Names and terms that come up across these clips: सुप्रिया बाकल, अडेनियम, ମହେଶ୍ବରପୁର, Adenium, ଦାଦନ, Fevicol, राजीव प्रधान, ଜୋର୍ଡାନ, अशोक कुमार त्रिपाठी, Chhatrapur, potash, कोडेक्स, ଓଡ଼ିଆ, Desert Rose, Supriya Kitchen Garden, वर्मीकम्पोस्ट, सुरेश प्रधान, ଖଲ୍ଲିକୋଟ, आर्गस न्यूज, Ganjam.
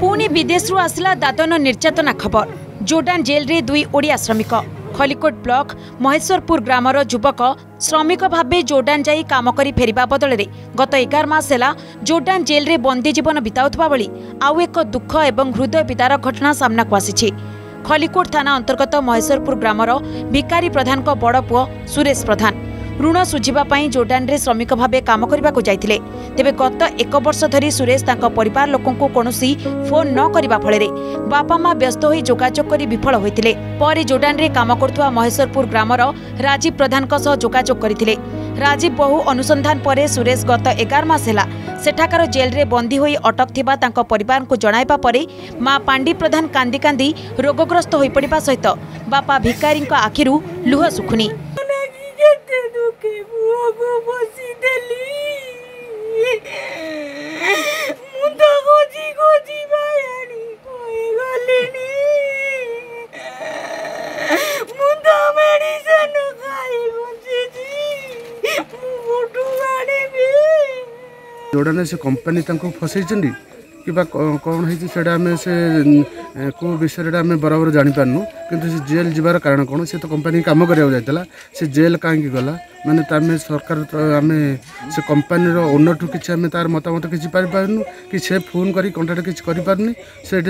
पुणी विदेश आसला दादन निर्यातना खबर। जोर्डान जेल रे दुई ओडिया श्रमिक। खल्लिकोट ब्लॉक महेश्वरपुर ग्रामर युवक श्रमिक भाव जोर्डान जाई काम करी फेरिबा बदलरे गत 11 मास हेला जोर्डान जेल रे बंदी जीवन बिताउथबा बली आउ एक दुख एवं हृदय विदारक घटना सामना को आसीछि। खल्लिकोट थाना अंतर्गत महेश्वरपुर ग्रामर भिकारी प्रधान को बड़ पुओ सुरेश प्रधान ऋण सुझिबा पई जोर्डान रे श्रमिक भाबे काम करिबा को जायथिले। तेबे गत 1 वर्ष धरी सुरेश तांको परिवार लोकन को कोनोसी फोन न करिबा फळे रे बापा मा व्यस्त होई जोगाजोग करी विफल होइथिले। परे जोर्डान रे काम करथुवा महेश्वरपुर ग्रामर राजीव प्रधान को सह जोगाजोग करिथिले। राजीव बहु अनुसंधान परे सुरेश गत 11 मास हेला सेठाकार जेल रे बंदी होई अटक थिबा तांको परिवार को जणाइबा परे मां पांडी प्रधान कांदी कांदी रोगग्रस्त होई पडिबा सहित बापा भिकारी को आखिरु लुह सुखुनी। जोर्डान से कंपनी फसई कि कौन है से को विषय बराबर जानीपारू कि जेल जीवार कारण कौन से तो कंपनी काम कराला से जेल कहीं गला मैंने आम सरकार आम से कंपनी ओनर ठूँ कि तार मतामत किसी पारिपारूँ कि से फोन कर कंटाक्ट किसी करें से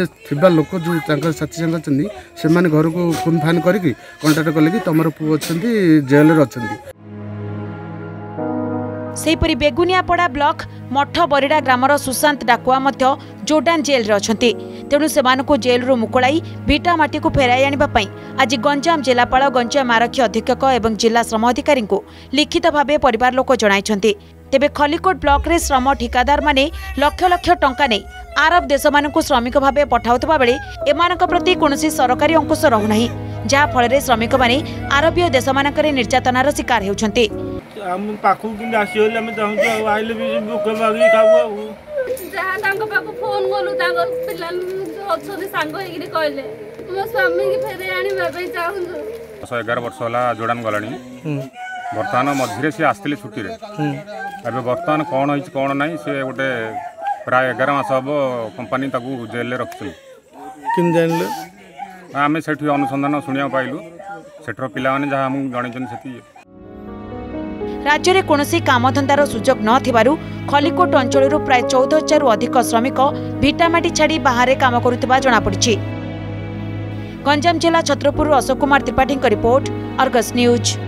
लोक जो साथी सांग अच्छे से घर को फोन फान करके कंटाक्ट कले कि तुम पु अच्छा जेल अच्छा। सेहीपरि बेगुनियापड़ा ब्लॉक मठ बरिडा ग्रामर सुशांत डाकुआ मध्य जोर्डान जेल रे अछंती। तेणु सेमानकु जेल रु मुकुलाई भिटामाटी को फेराई आनिबा पई आज गंजाम जिलापाल गंजाम आरक्षी अधीक्षक एवं जिला श्रम अधिकारी को लिखित भावे परिवार लोक जणाइछंती। तेबे खल्लिकोट ब्लॉक रे श्रम ठिकादार माने लक्ष लक्ष टंका नै आरब देश मानकु श्रमिक भावे पठाउतबा बेले एमानक प्रति कोनोसी सरकारी अंकुश रहुनाही जा फल रे श्रमिक माने आरबीय देश मानकरे निर्यातनार शिकार हेउछंती। हम पाखु कि आसी हम चाहू आइले भी भूख मागी खाऊ जहा तांको पाखु फोन गलु तांको पिला अच्छे सांग हेगिरी कहले मो स्वामी के फेरे आनी बाबे चाहू 11 वर्ष होला जोर्डान गलाणी वर्तमान मधुरे से आस्तिले छुट्टी रे अबे वर्तमान कोन होई कोन नाही से गोटे प्राय 11 मास अब कंपनी ताकू जेल ले रखछी किन जानले आमे सेठी अनुसंधान सुनिया पाइलु सेठर पिला माने जहा हम जानि जन सेती राज्य में कौन कामधंदार सुजोग न खल्लिकोट अंचल प्राय 14,000 अधिक श्रमिक भिटामाटी छाड़ी बाहर काम करुवा जमापड़ी। गंजाम जिला Chhatrapur अशोक कुमार त्रिपाठी report, आर्गस न्यूज।